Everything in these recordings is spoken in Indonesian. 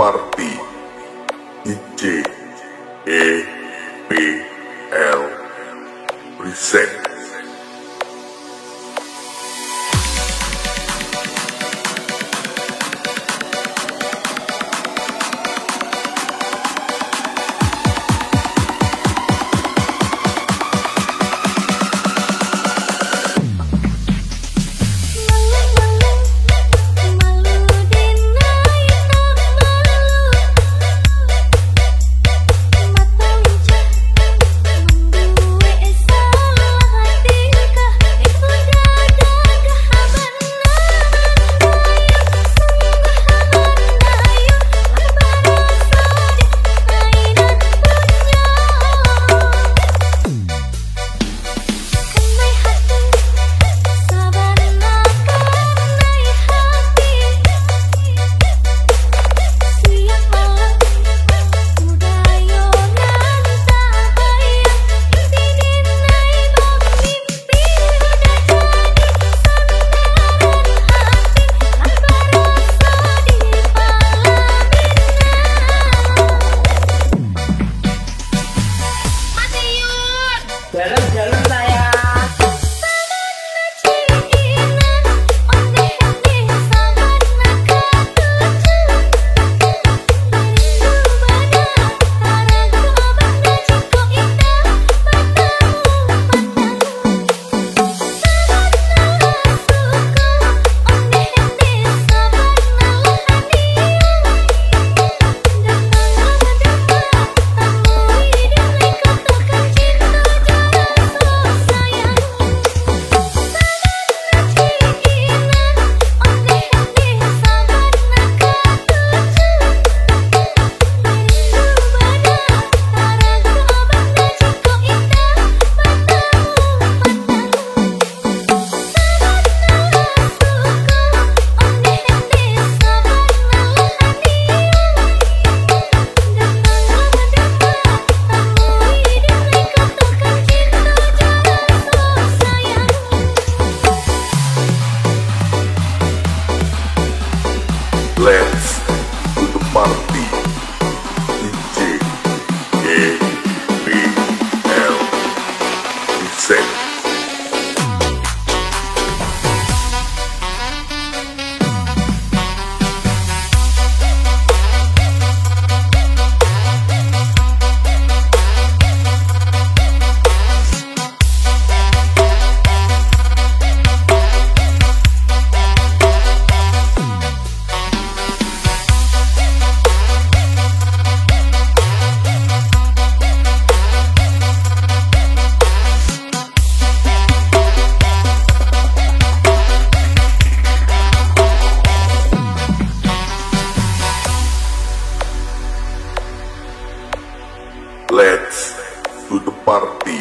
Party IJEPL Reset. Let's do the party IJEPL Reset. Let's do the party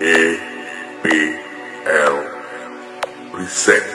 IJEPL Reset.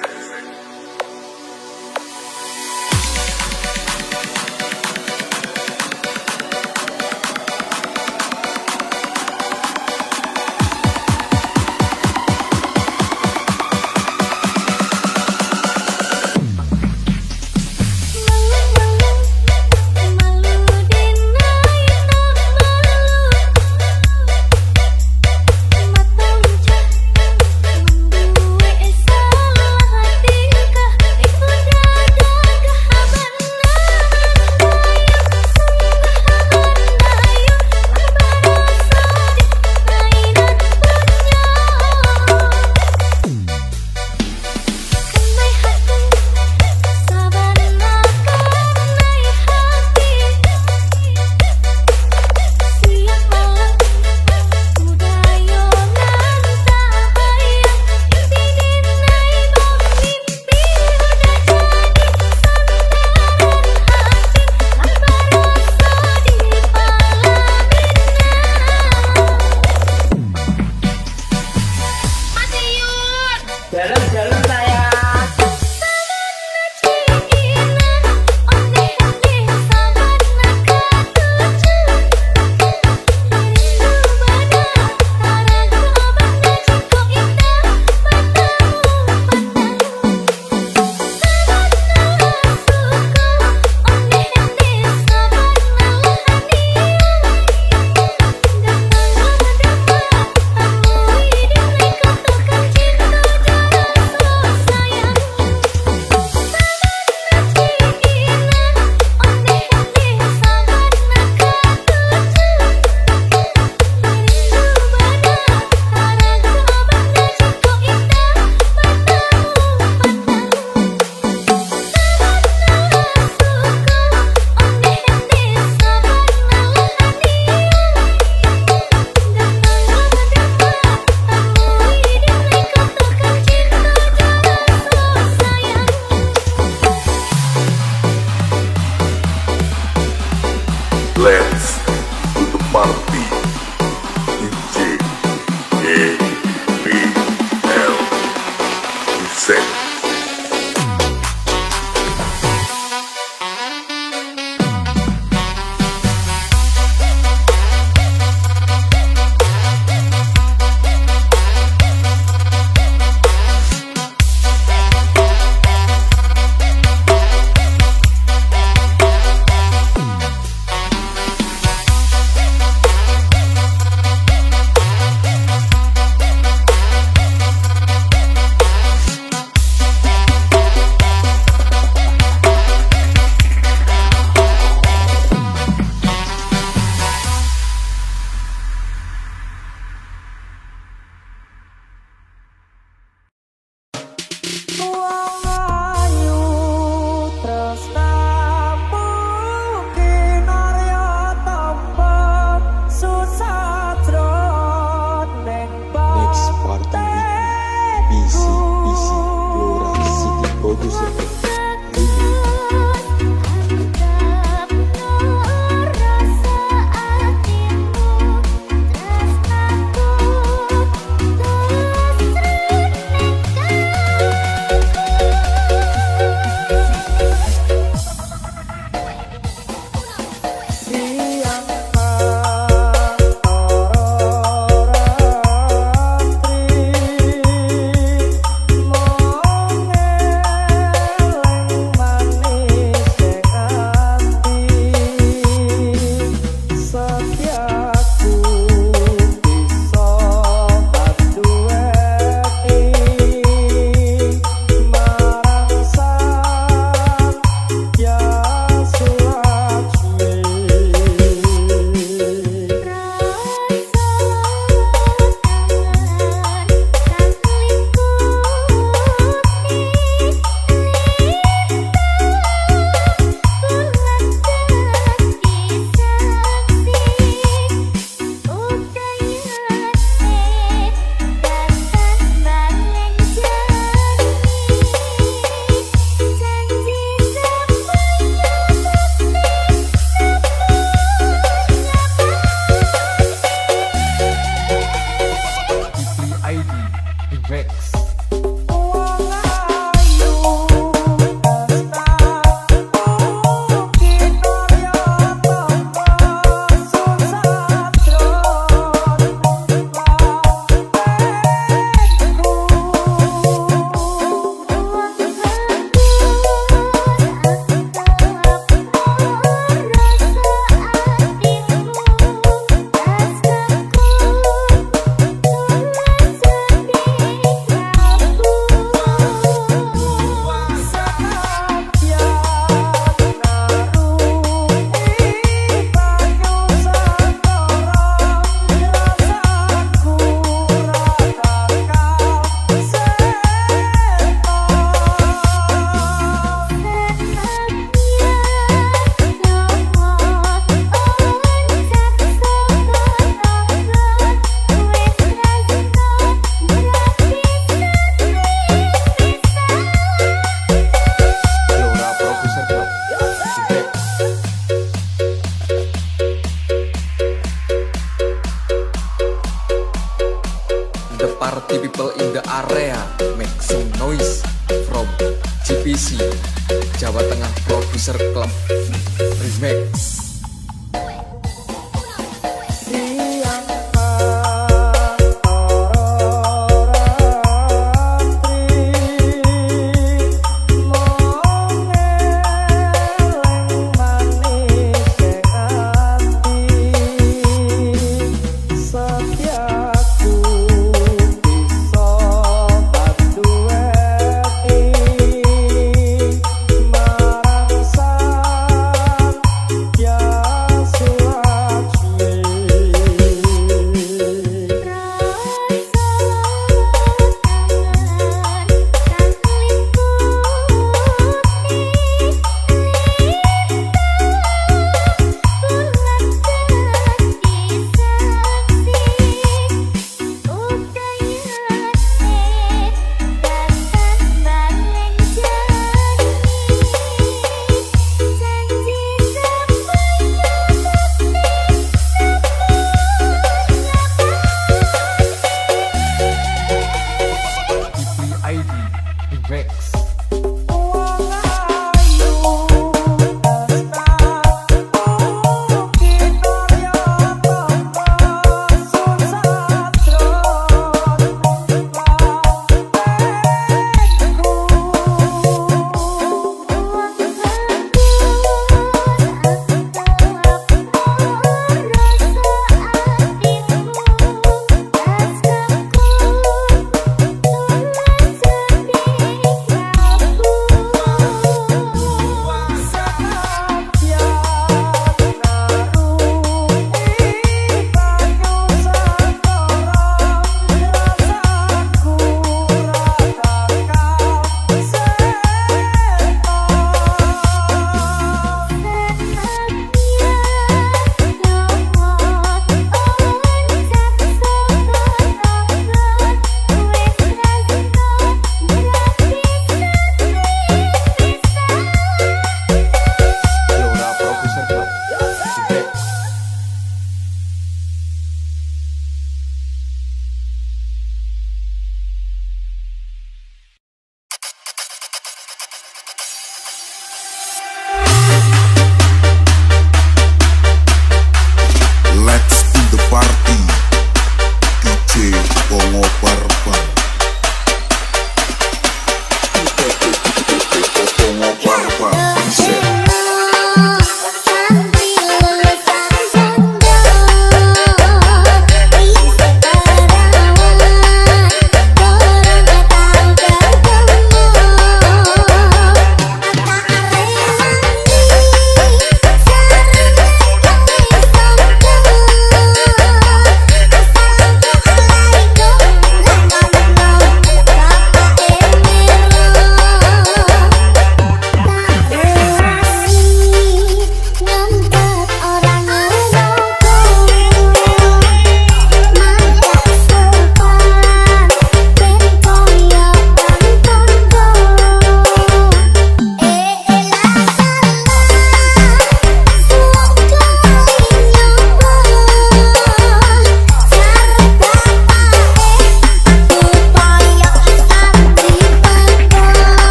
party people in the area, make some noise from JPC Jawa Tengah Producer Club Remix. Yeah.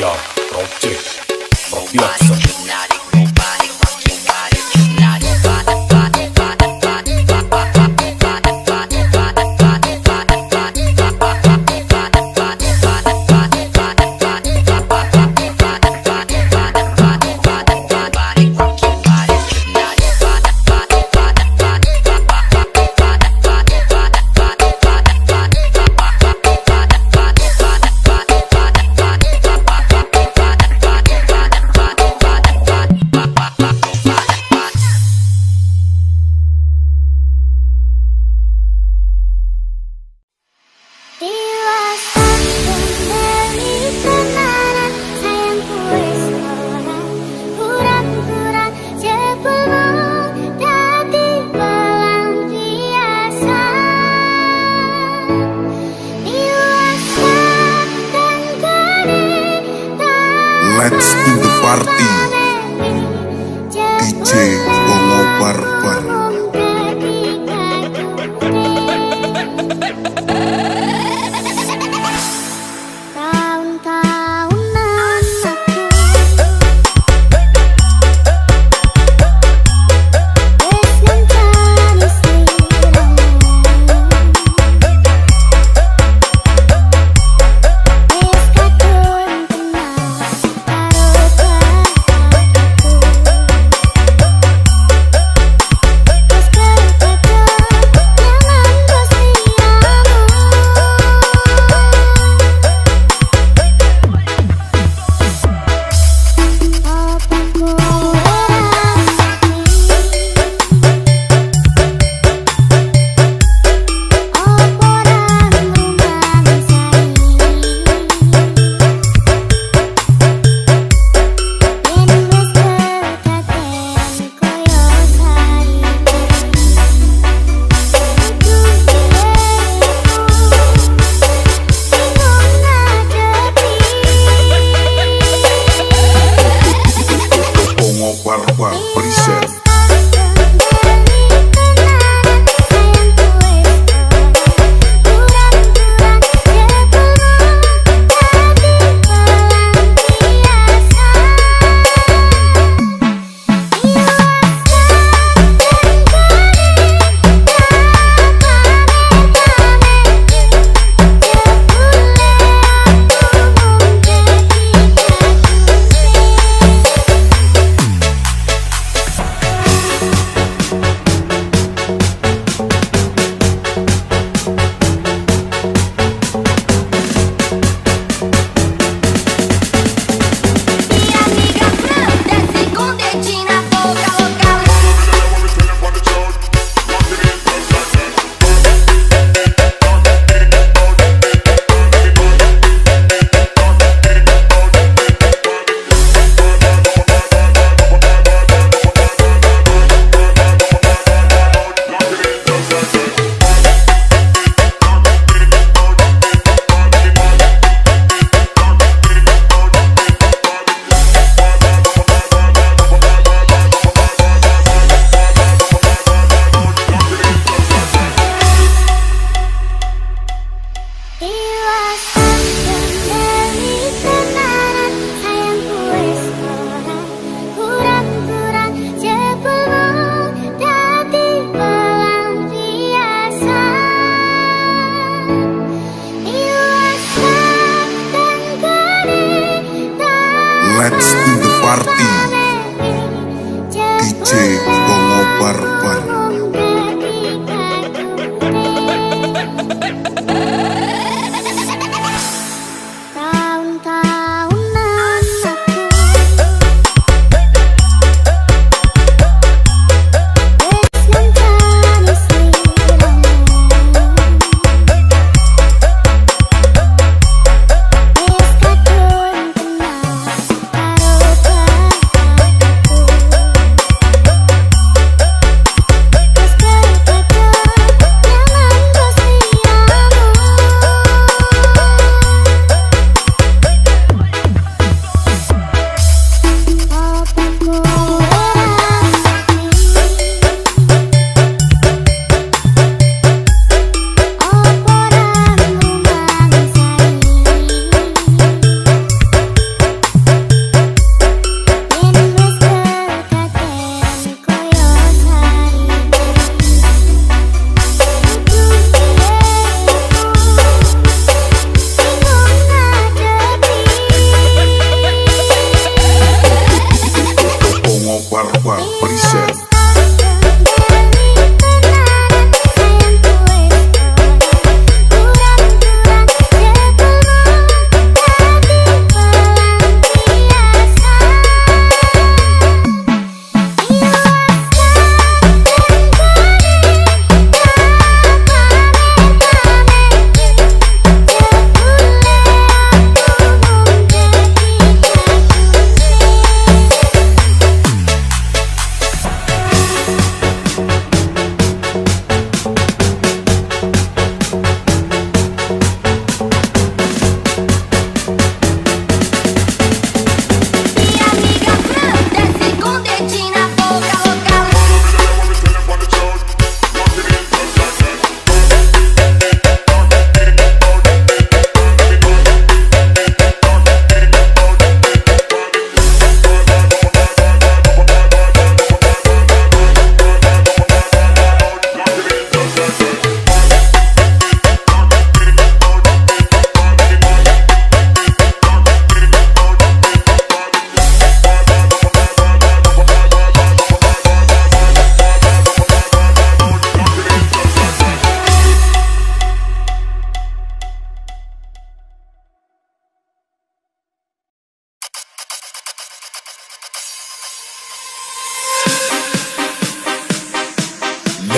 Sanjaya Project Production.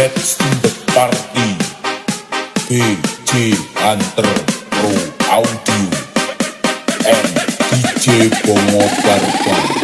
That's in the party. DJ Hunter Pro Audio and DJ Bongobarga.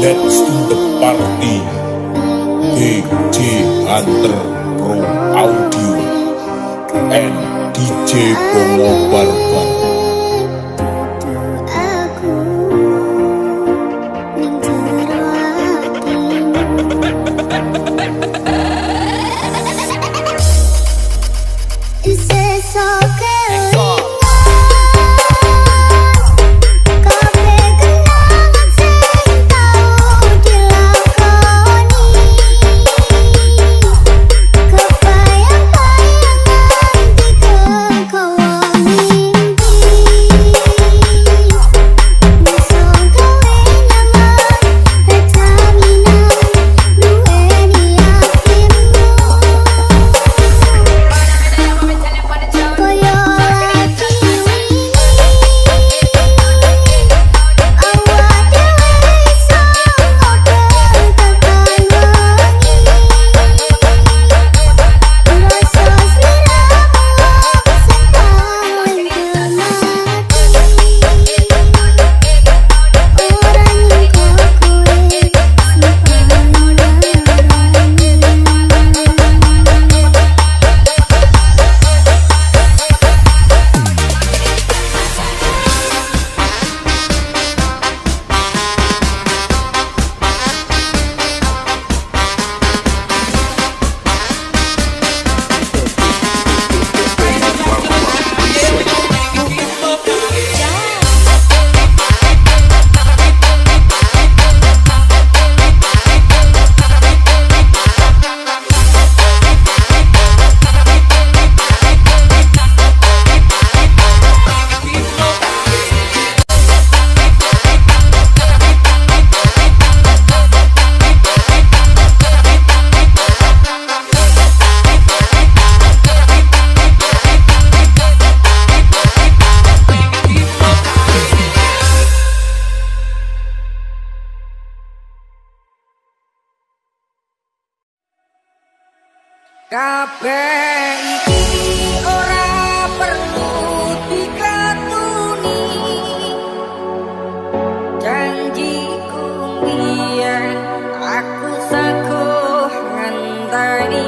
Let's do the party. DJ Hunter Pro Audio and DJ Bongobarga. kabeh iki ora perlu dikatuni, janjiku biyen aku saguh ngenteni.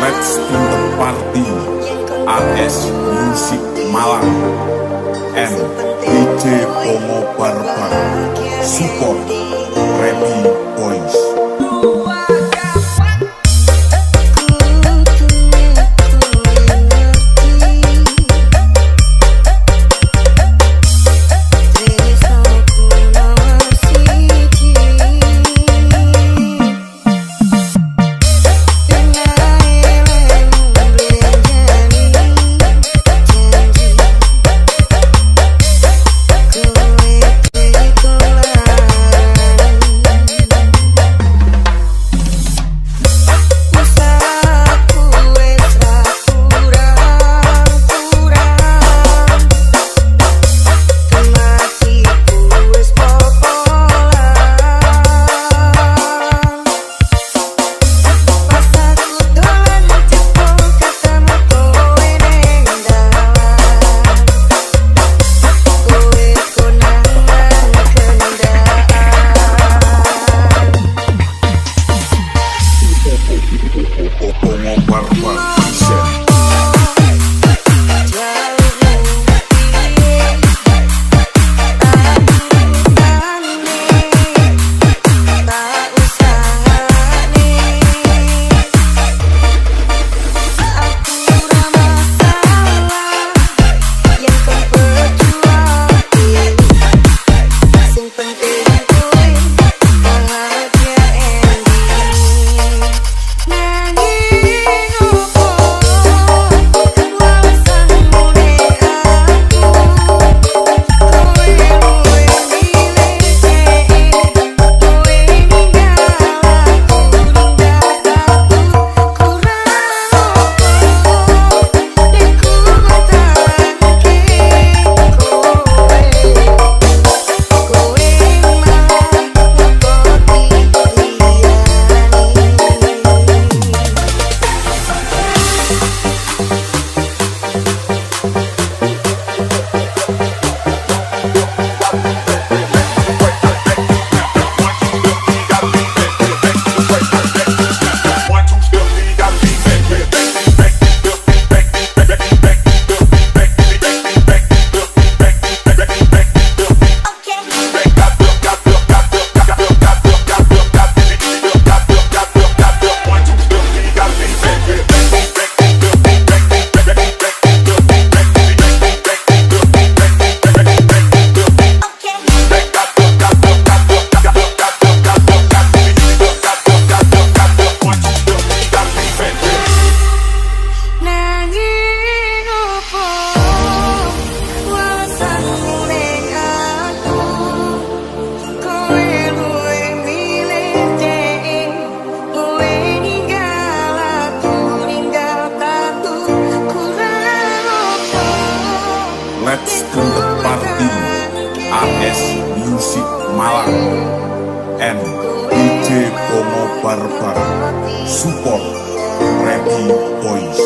Let's in the party, AS Music Malang and DJ Pomo Barbar support Ready Boys. Let's do the party, AS Music Malang and DJ Pomo Barbar support Ready Boys.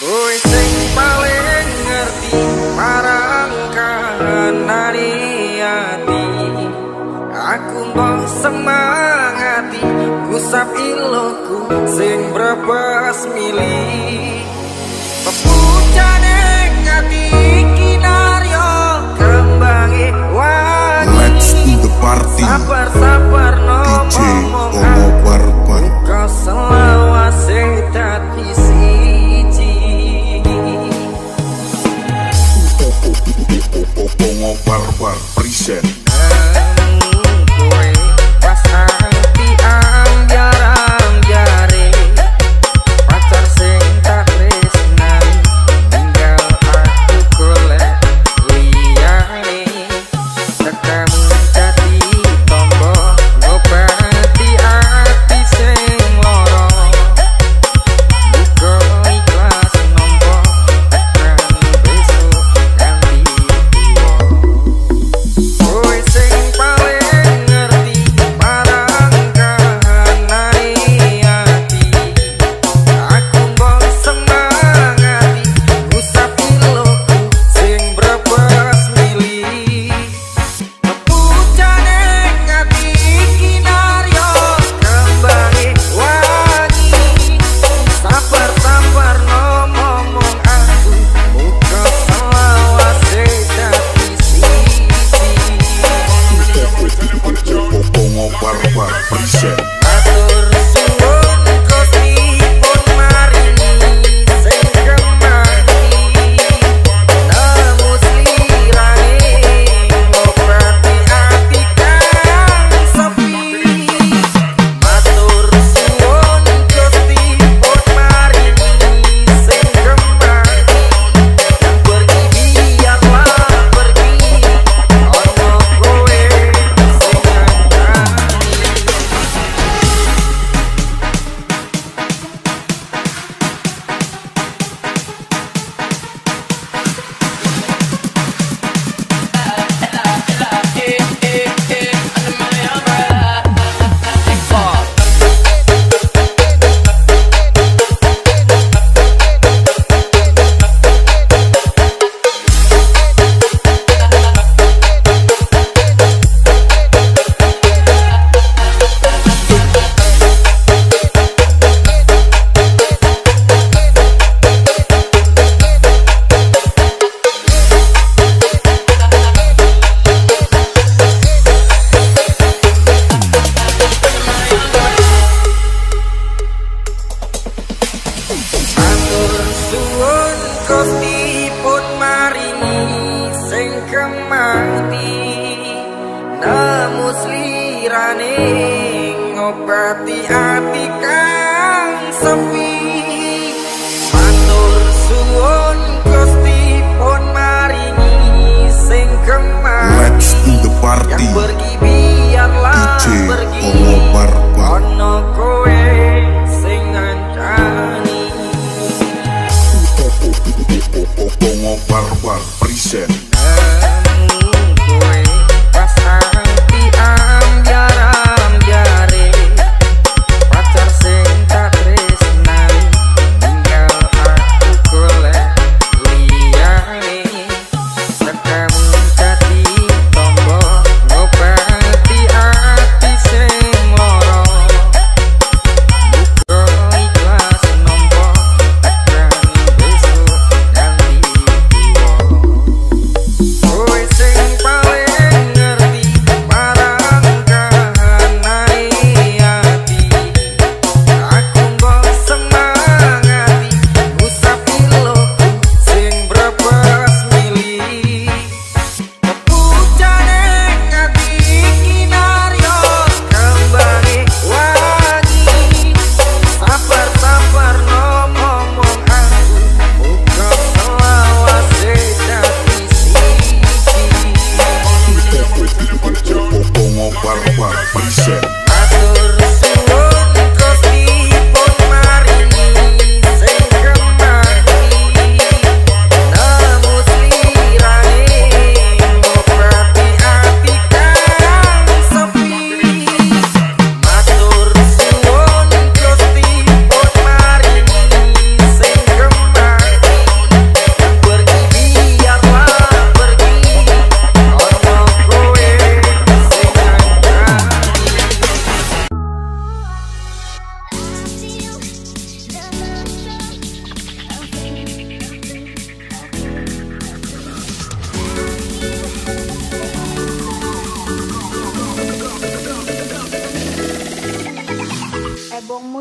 Kowe sing paling ngerti marang kanane ati, aku mbok semangati kusap iloku sing brebes milih pepucane ati kinaryo kembangi wangi. Let's do the party. Sabar-sabar nomor omongan kau selawase tadi siji omongan barbar present. Pasar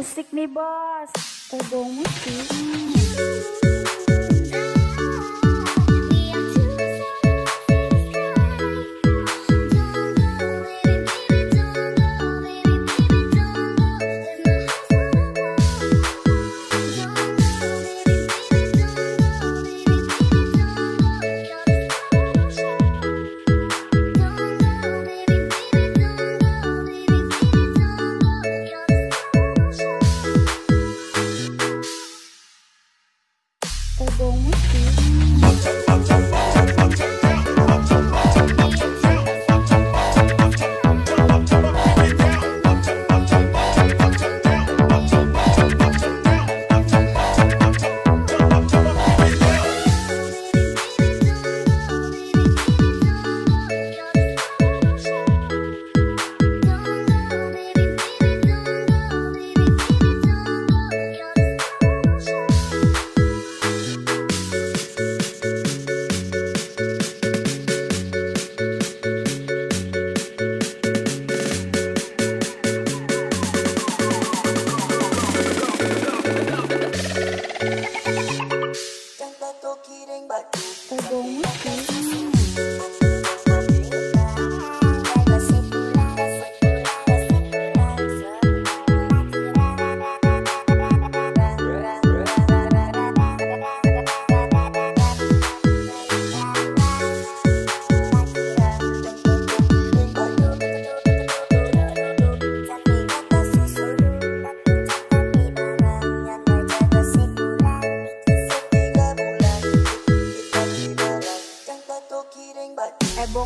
Musik nih bos, Ebon Musik. Ebon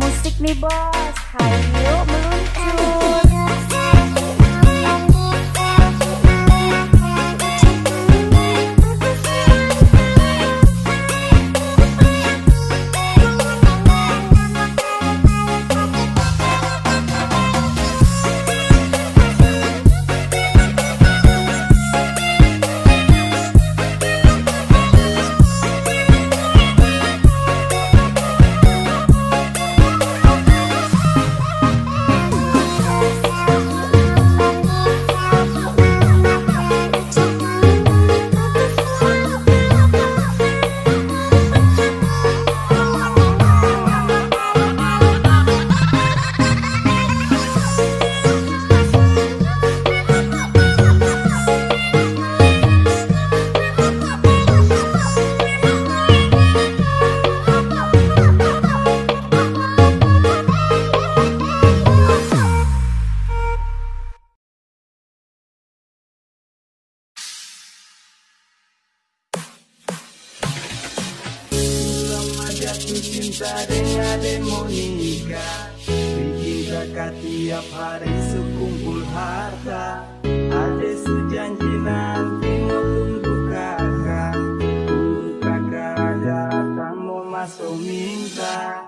Musik nih bos, hayo meluncur. ade-ade mau nikah, bikin zakat tiap hari sekumpul harta. Ade sejanji nanti mau tunduk kakak, bukan raja datang mau masuk minta.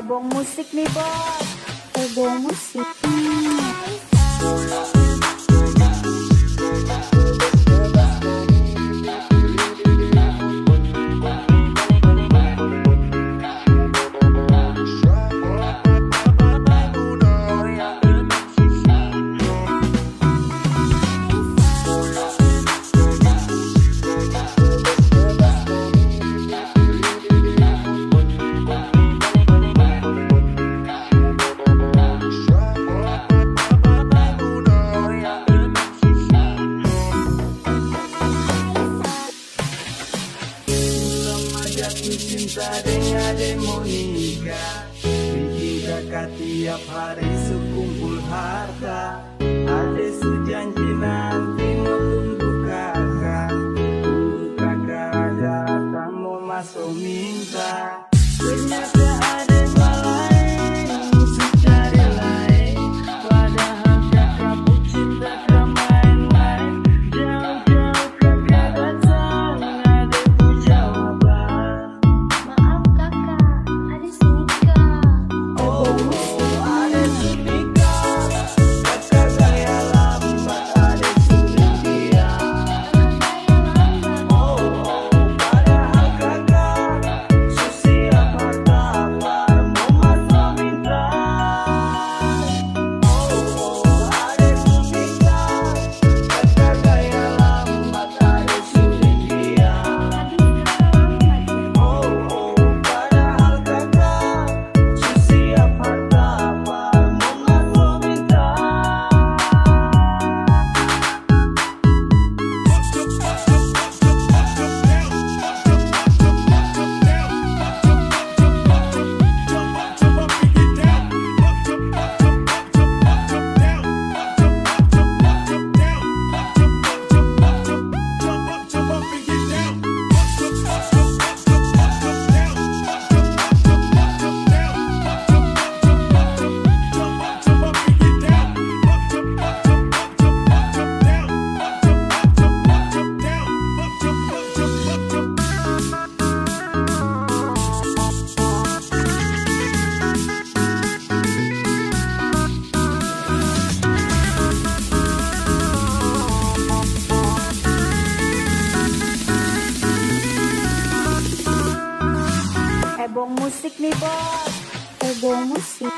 Ebon Music nih bos, Ebon Music. Dengan demo nikah, bikin zakat tiap hari sekumpul harta. Ade sejanji nanti mau tunduk kakak, bukan raja datang mau masuk minta. Ternyata ada malah Ebon Music nih bos, Ebon Music.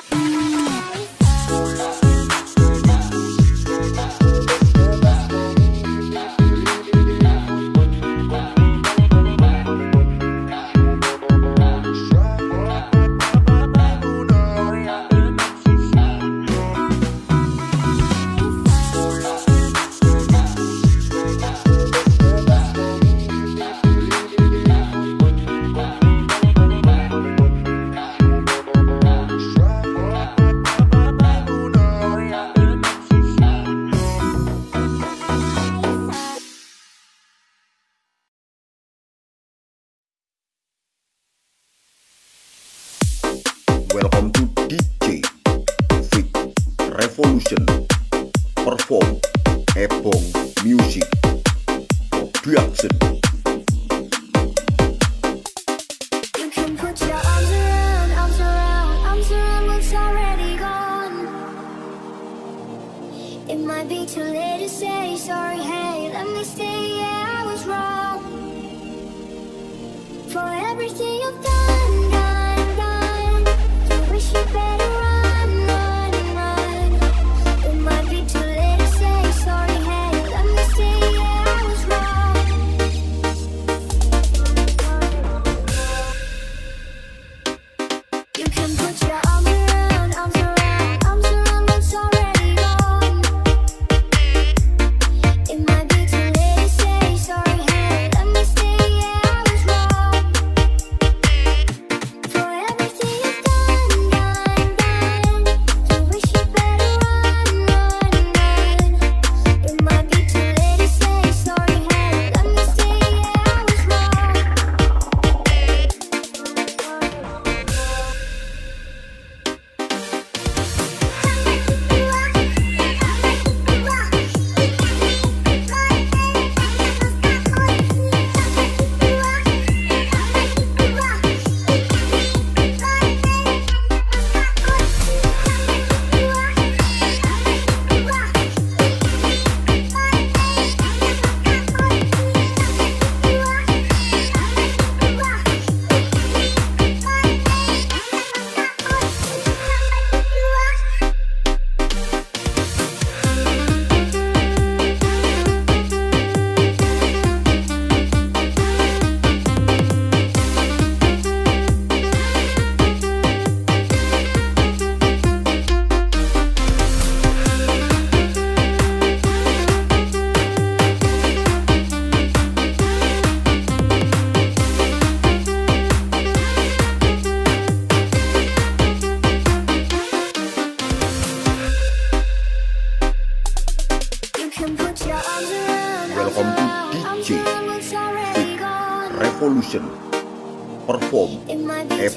Welcome to DJ Music Revolution. Perform Ebon Music Production. It might be too late to say sorry, hey, let me stay, yeah, I was wrong. For everything you've done, you wish you better run. It might be too late to say sorry, hey, let me stay, yeah, I was wrong. You can put your arms around, Welcome to DJ Revolution. Perform Ebon Music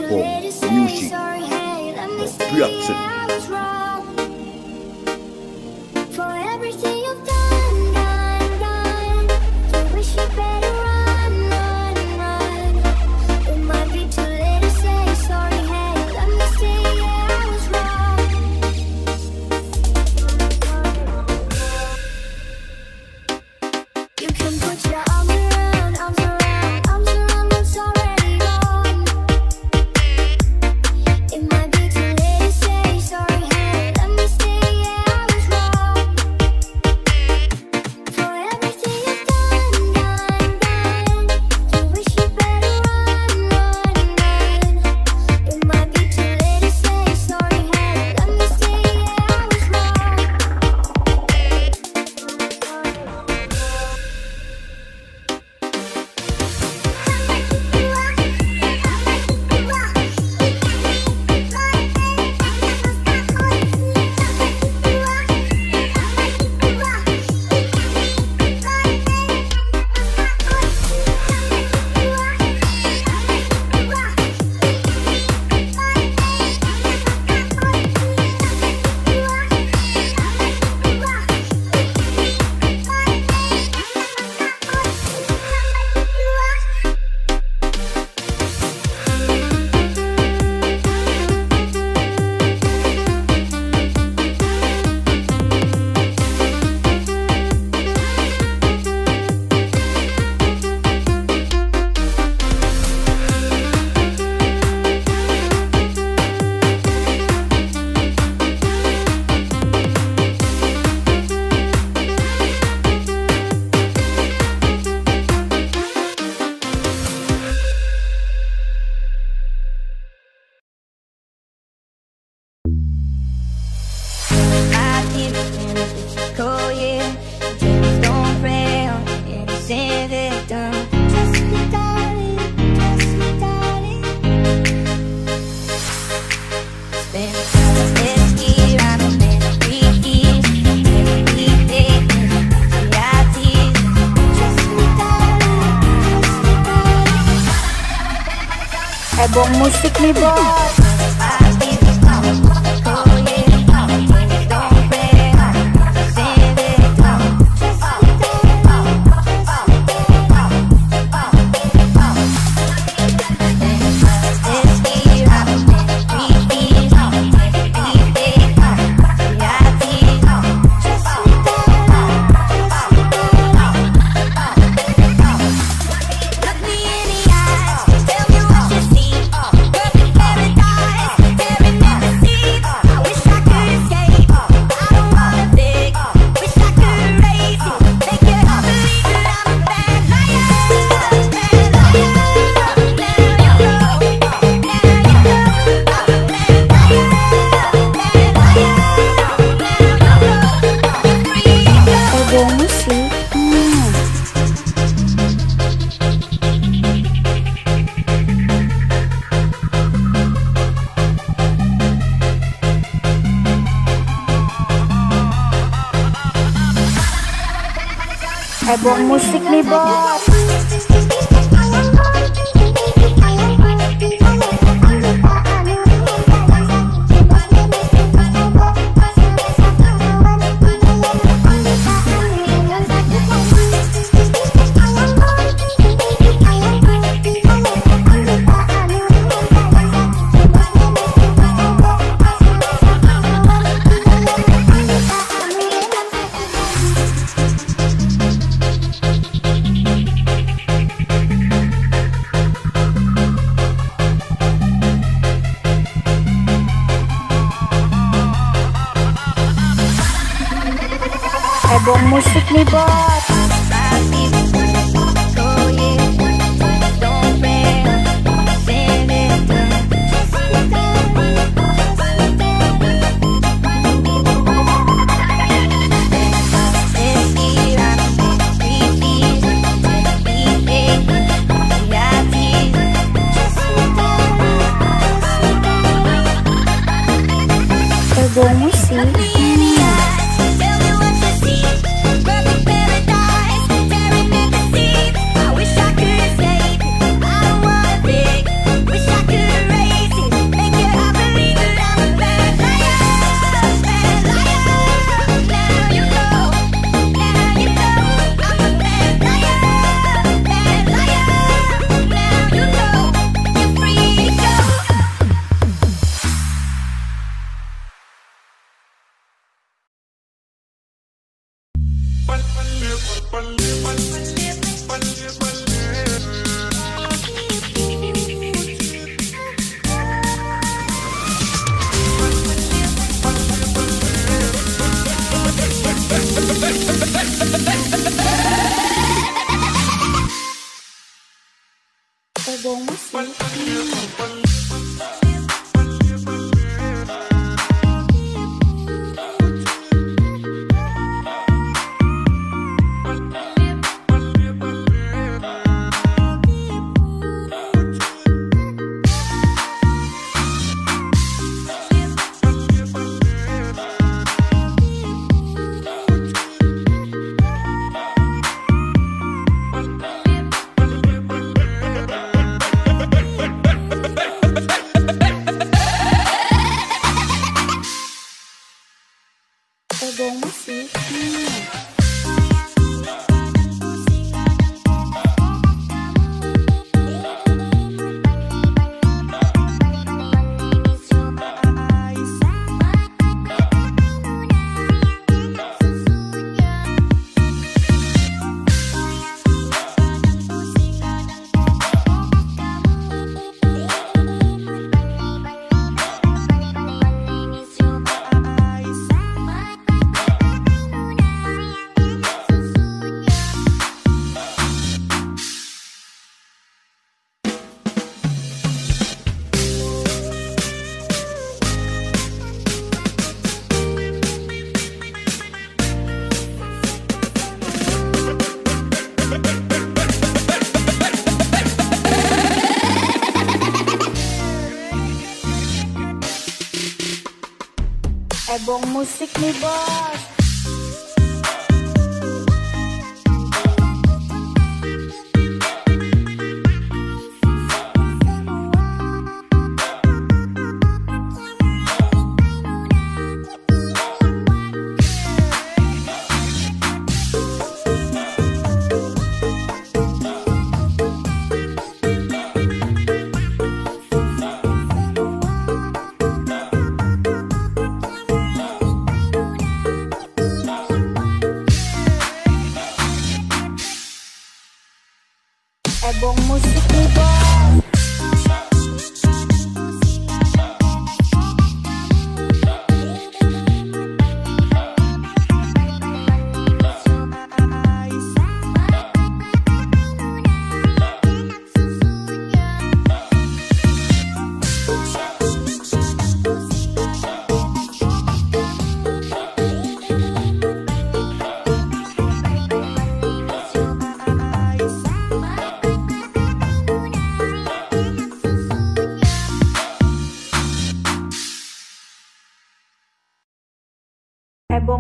Production. Ebon Music nih, Bos. Ebon Music nih bos. Ebon Music nih bos. Ebon Music. Ebon Music. Ebon Music. Ebon Music nih bos. Ebon Music nih bos. Ebon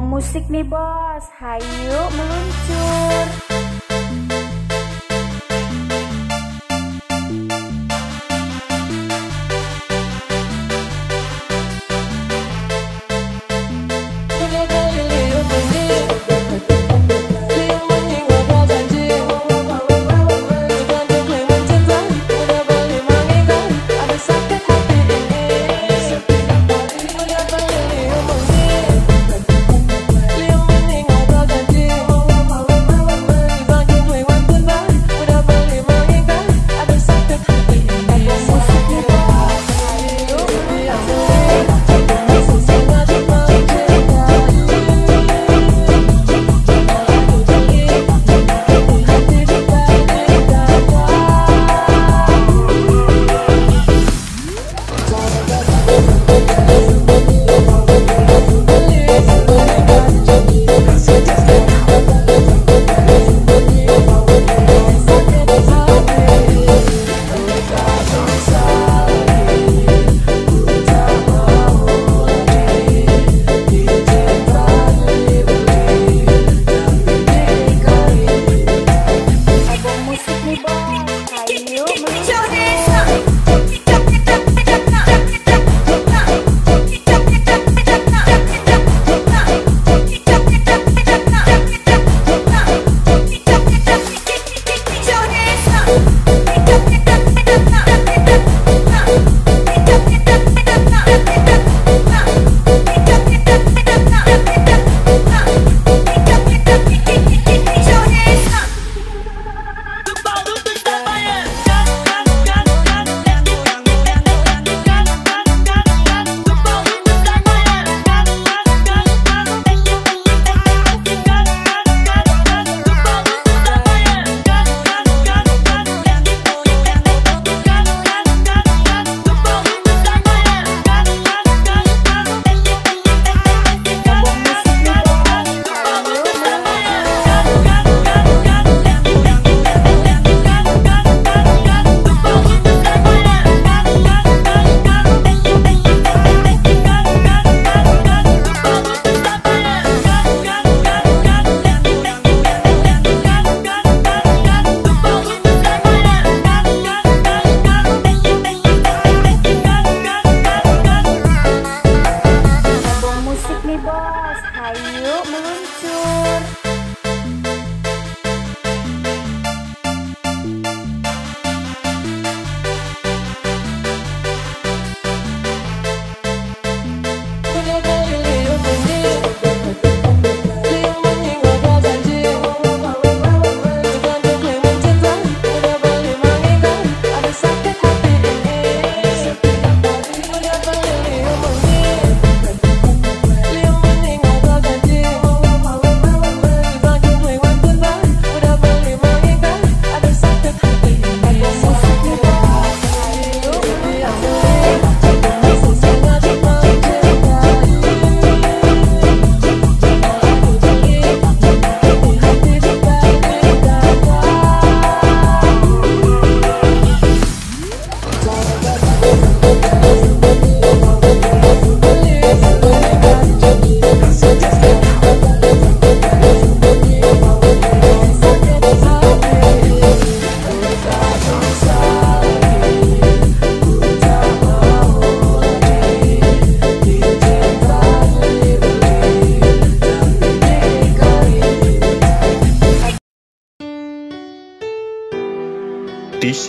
Music nih bos, hayu meluncur.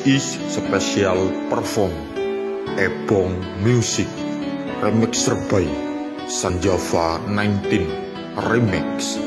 is special perform Ebon Music Remix by Sanjaya 19 Remix.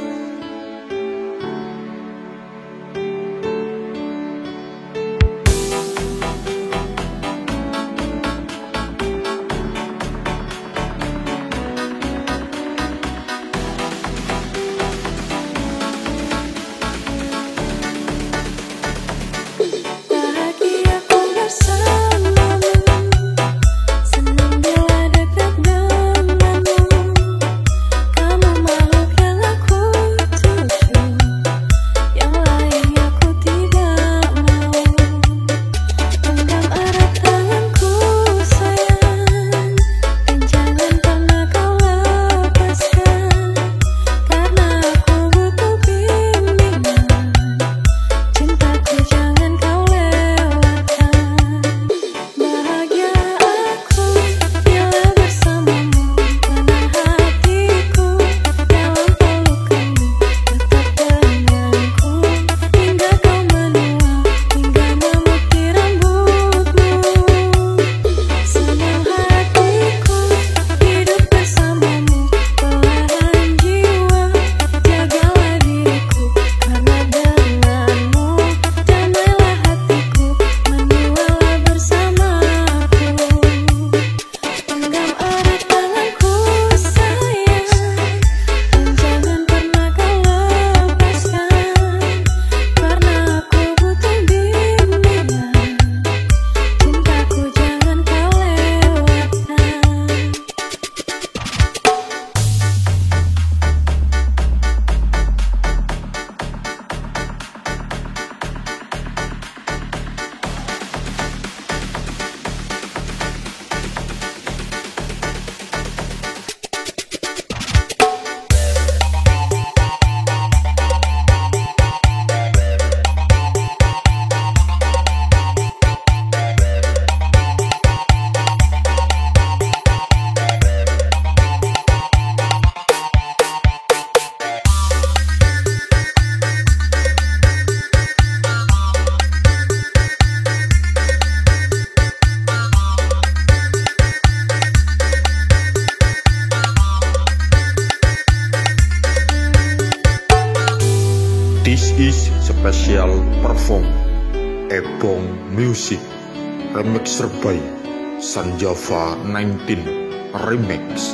This is special perform Ebon Music Remix by Sanjaya 19 Remix.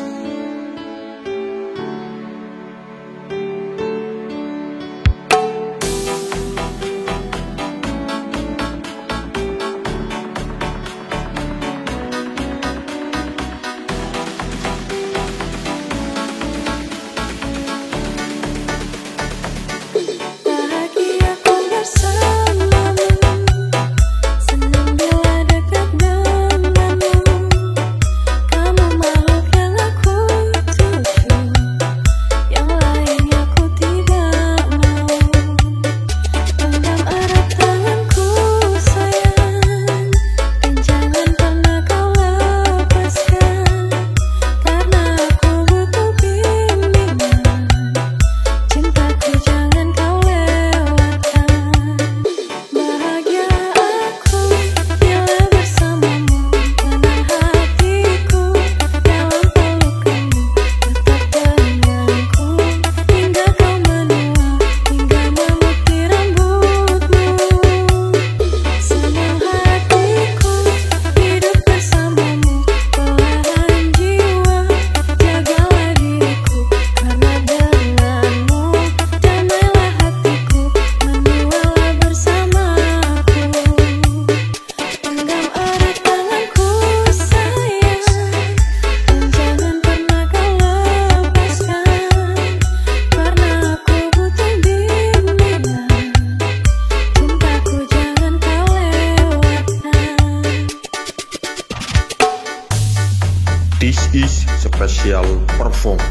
This is special perform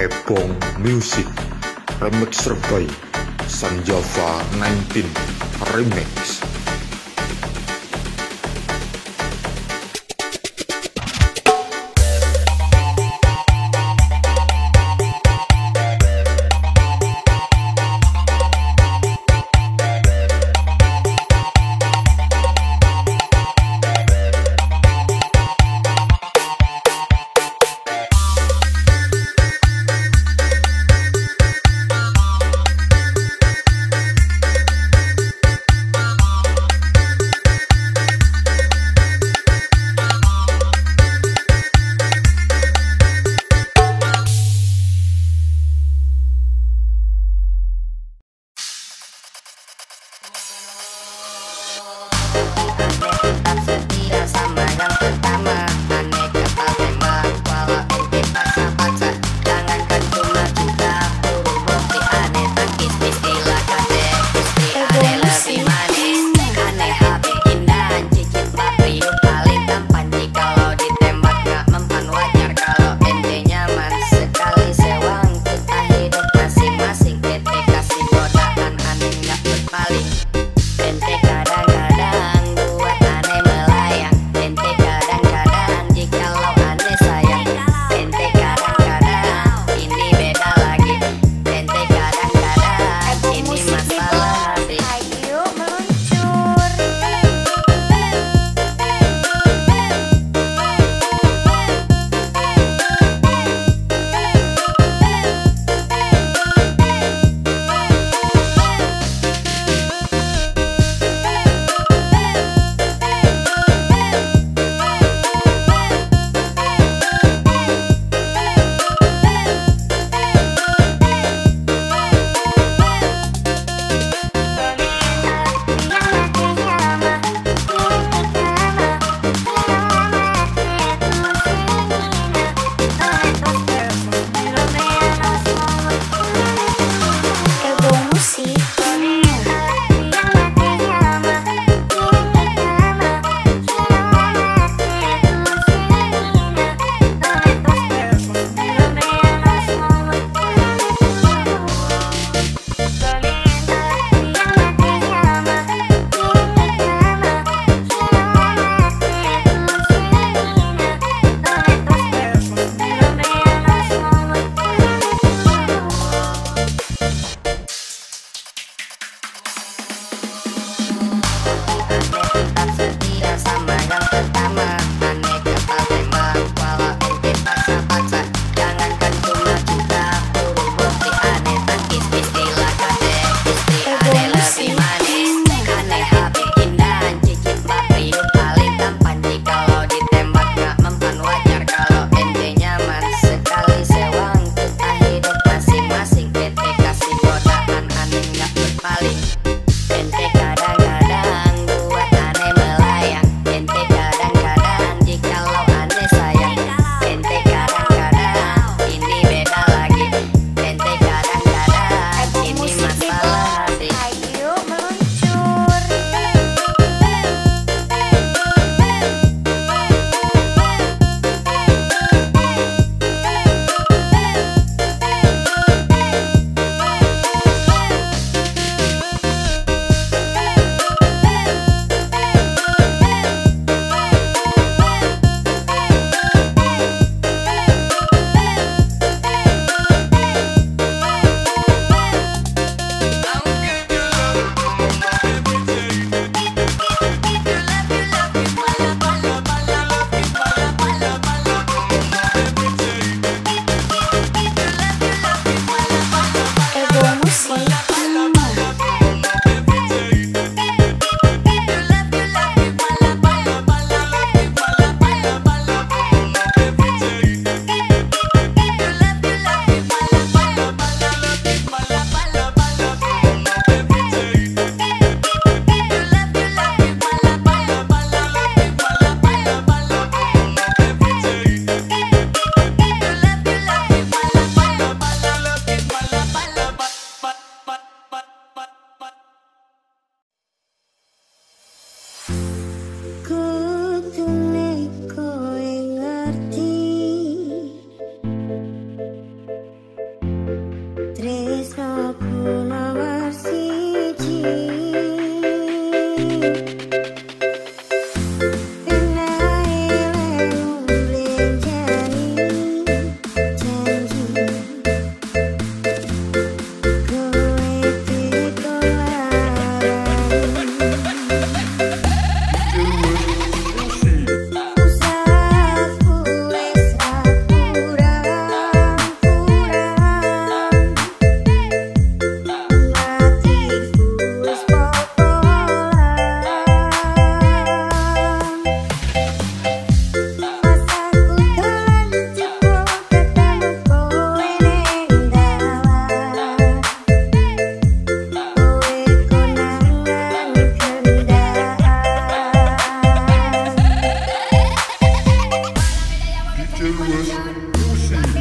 Ebon Music Remix by Sanjaya 19 Remix.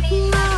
Aku